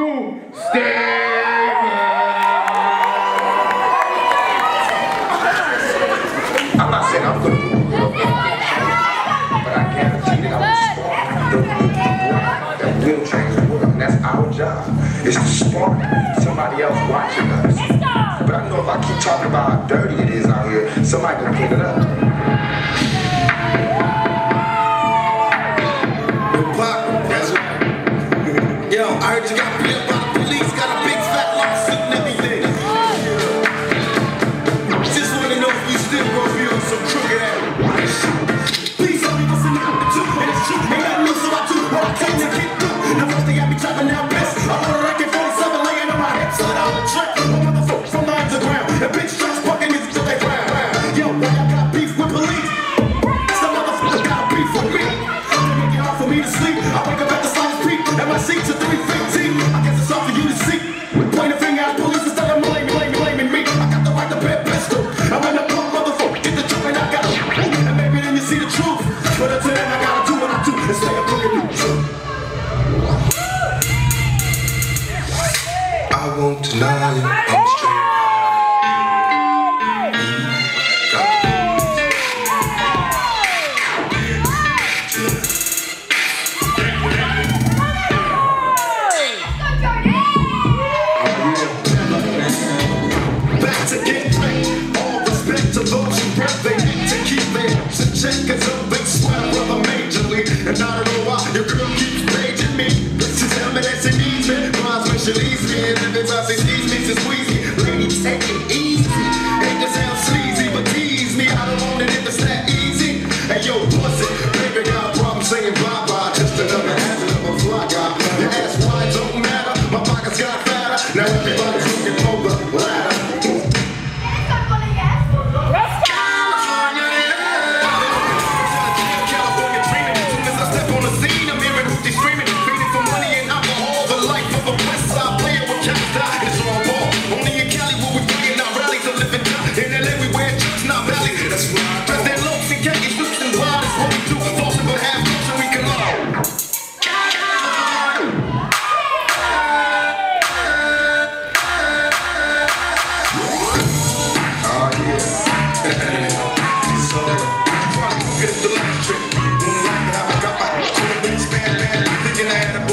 Shakur, stand up. I'm not saying I'm good. It's to spark somebody else watching us. But I know if I keep talking about how dirty it is out here, somebody gonna clean it up. Tupac, that's right. Yo, I heard you got beat by the police, got a big fat lawsuit and everything. Just wanna know if you still gonna be on some crooked ass. Please tell me what's in the attitude, and it's true. Ain't got no so I do what I take to get through. Now first they got me chopping down best. I won't deny it, I'm straight. Back to get wrecked. All respect to those who breath. They need to keep their lips in check, cause they'll be swept with a major league. And I don't know why your girl keeps raging me. She tell me that she needs me. She leaves me, and every time she sees me, she squeeze me. Ladies, take it easy. Ain't just sound sleazy, but tease me. I don't want it if it's that easy. Hey, yo, pussy, baby got a problem saying bye-bye. Just another hazard of a fly guy. Your ass wide don't matter. My pockets got fatter. Now everybody's looking for the ladder. Let's go! California dreaming. As soon as I step on the scene, I'm hearing Hootie screaming. Feeding for money and alcohol, the life of a blessing.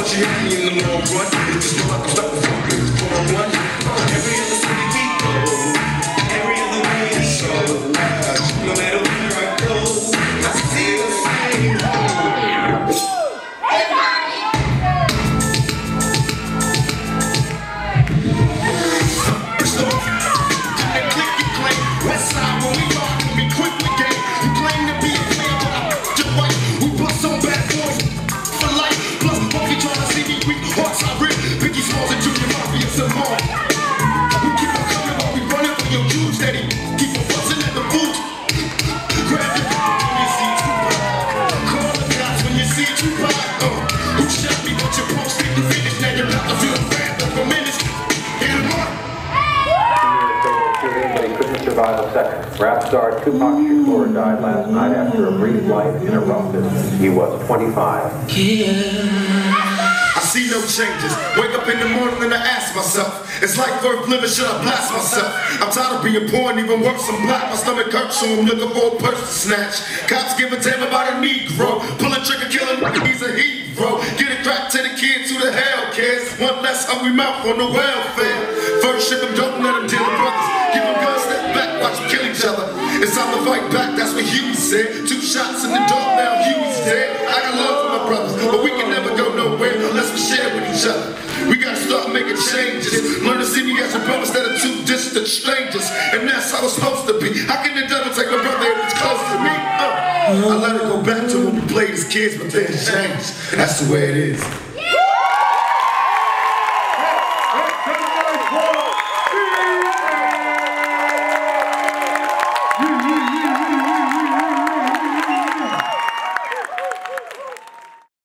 She hit me in the long run. It just look like I'm stuck with fucking for one. Every other city we go, every other way to show. No matter where I go, I see the same home. It's the and click you claim. West side when we are, can be quick with game. You claim to be a player, but I fucked your wife. We bust on bad boys for life. Plus Buffy trying to see me weak, hearts I rip. Biggie Smalls and Junior Mafia some more. We keep on coming while we running for your dudes, daddy. Keep on busting at the food. Grab the gun when you see Tupac. Call the cops when you see Tupac. Who shot me? But your punk stick to finish. Now you're about to feel bad for minutes. Hit him up. Everybody couldn't survive a second. Rap star Tupac Shakur died last night after a brief life interrupted. He was 25. I see no changes. Wake up in the morning and I ask myself, it's life worth living, should I blast myself? I'm tired of being poor and even worse, I'm black. My stomach hurts, so I'm looking for a purse to snatch. Cops give a damn about a Negro. Pull a trigger, kill him, he's a hero. Get it cracked to the kids, who the hell cares? One less hungry mouth on the welfare. First ship him, don't let him deal with brothers. Watch them kill each other. It's time to fight back, that's what Huey said. 2 shots in the dark, now Huey's dead. I got love for my brothers, but we can never go nowhere unless we share with each other. We gotta start making changes. Learn to see me as a brother instead of 2 distant strangers. And that's how it's supposed to be. How can the devil take my brother if it's close to me? I let it go back to when we played as kids, but then it changed. That's the way it is.